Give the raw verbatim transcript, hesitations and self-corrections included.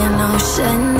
an ocean.